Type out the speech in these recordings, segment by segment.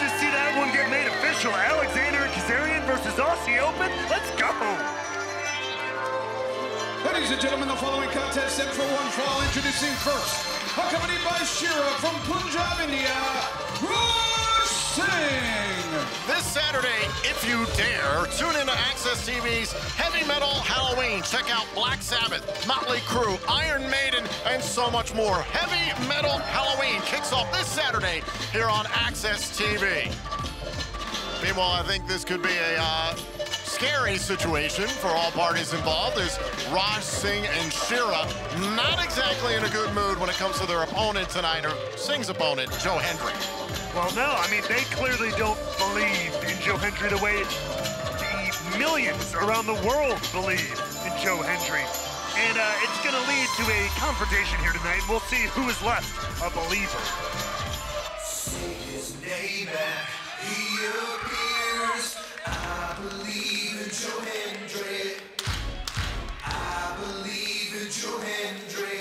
to see that one get made official. Alexander and Kazarian versus Aussie Open. Let's go. Ladies and gentlemen, the following contest set for one fall. Introducing first, accompanied by Shera from Punjab, India, Raj Singh. This Saturday, if you dare, tune into Access TV's Heavy Metal Halloween. Check out Black Sabbath, Motley Crue, Iron Maiden, and so much more. Heavy Metal Halloween kicks off this Saturday here on Access TV. Meanwhile, I think this could be a scary situation for all parties involved. There's Raj Singh and Shera not exactly in a good mood when it comes to their opponent tonight, or Singh's opponent, Joe Hendry. Well, no, I mean, they clearly don't believe in Joe Hendry the way the millions around the world believe in Joe Hendry. And it's going to lead to a confrontation here tonight. We'll see who is left a believer. Sing his name and he appears. I believe. Joe Hendry, I believe in Joe Hendry.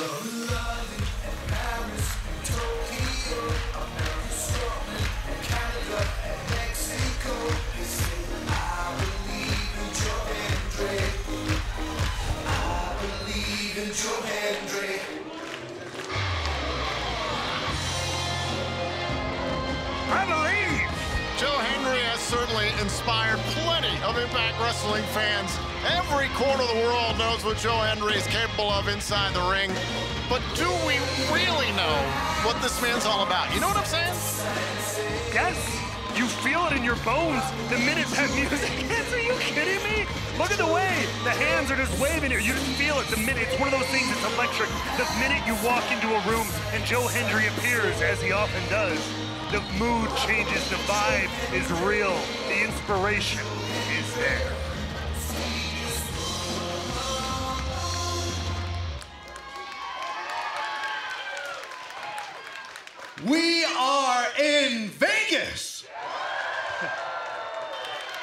Love, London, and Paris, and Tokyo, America, Scotland, and Canada, and Mexico. They say, I believe in Joe Hendry. I believe in Joe Hendry. I believe. Joe Hendry has certainly inspired plenty of Impact Wrestling fans. Every corner of the world knows what Joe Hendry is capable of inside the ring. But do we really know what this man's all about? You know what I'm saying? Yes, you feel it in your bones the minute that music hits. Are you kidding me? Look at the way the hands are just waving here. You just feel it the minute. It's one of those things that's electric. The minute you walk into a room and Joe Hendry appears, as he often does, the mood changes, the vibe is real, the inspiration is there. We are in Vegas,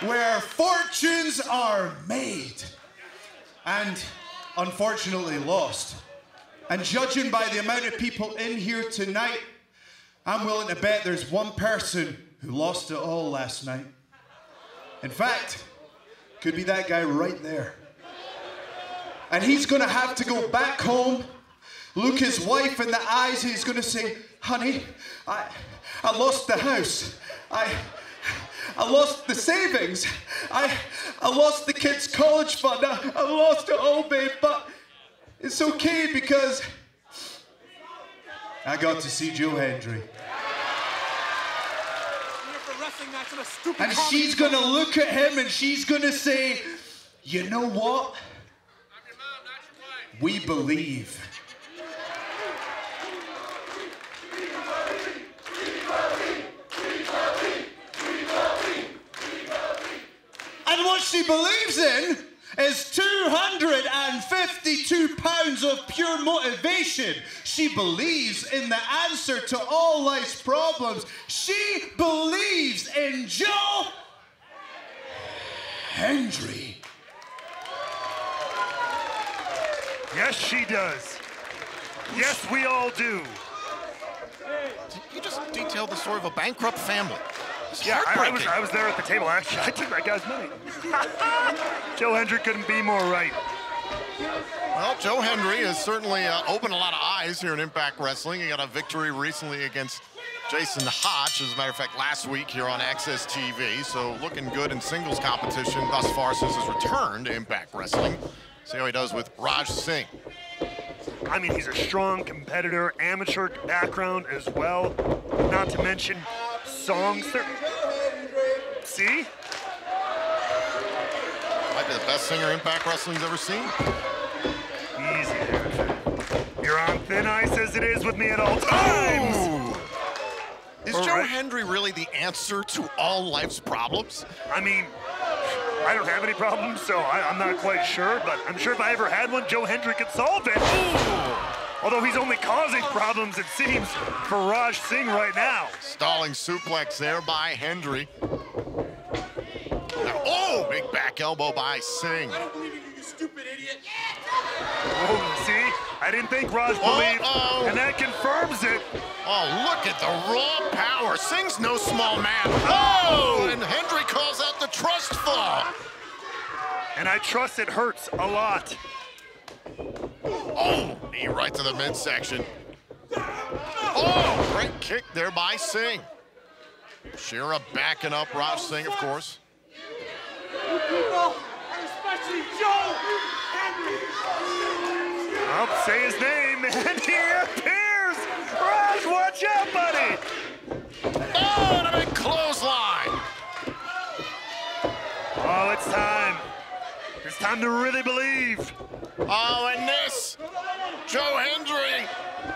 where fortunes are made and unfortunately lost. And judging by the amount of people in here tonight, I'm willing to bet there's one person who lost it all last night. In fact, could be that guy right there. And he's going to have to go back home, look his wife in the eyes, and he's going to say, honey, I lost the house. I lost the savings. I lost the kids' college fund. I lost it all, babe, but it's okay because I got to see Joe Hendry. And she's going to look at him and she's going to say, you know what? We believe. And what she believes in is 252 pounds of pure motivation. She believes in the answer to all life's problems. She believes in Joe Hendry. Yes, she does. Yes, we all do. Did you just detail the story of a bankrupt family? Yeah, I was there at the table, actually. I took that guy's money. Joe Hendry couldn't be more right. Well, Joe Hendry has certainly opened a lot of eyes here in Impact Wrestling. He got a victory recently against Jason Hotch, as a matter of fact, last week here on Access TV. So looking good in singles competition thus far since his return to Impact Wrestling. See how he does with Raj Singh. I mean, he's a strong competitor, amateur background as well, not to mention songs. See? Might be the best singer Impact Wrestling's ever seen. Easy there. You're on thin ice as it is with me at all times. Oh. Is Joe Hendry really the answer to all life's problems? I mean, I don't have any problems, so I'm not quite sure, but I'm sure if I ever had one, Joe Hendry could solve it. Ooh. Although he's only causing problems, it seems, for Raj Singh right now. Stalling suplex there by Hendry. Now, oh, big back elbow by Singh. I don't believe in you, you stupid idiot. Oh, see? I I didn't think Raj believed, and that confirms it. Oh, look at the raw power. Singh's no small man. Oh, and Hendry calls out the trust fall. And I trust it hurts a lot. Oh, knee right to the midsection. Oh, great kick there by Singh. Shera backing up Raj Singh, of course. You people, and especially Joe Hendry. I'll say his name, and he appears. Raj, watch out, buddy. Oh, and a big clothesline. Oh, it's time. It's time to really believe. Oh, and this, Joe Hendry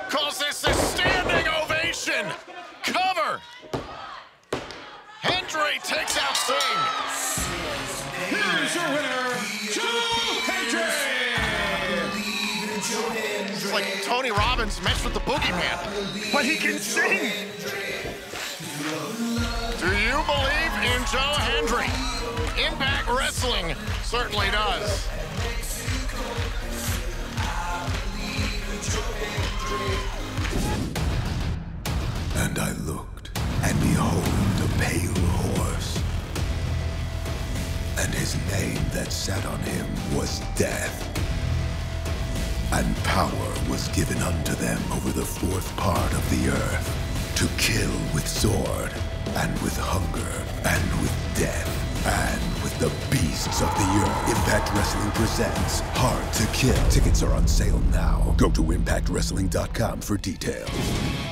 calls this a standing ovation. Cover. Hendry takes out Singh. Here's your winner, Joe Hendry. It's like Tony Robbins matched with the Boogeyman. But he can sing. Do you believe in Joe Hendry? Impact Wrestling certainly does. And I looked, and behold, the pale horse. And his name that sat on him was Death. And power was given unto them over the fourth part of the earth, to kill with sword, and with hunger, and with death, and with the beasts of the earth. Impact Wrestling presents Hard to Kill. Tickets are on sale now. Go to ImpactWrestling.com for details.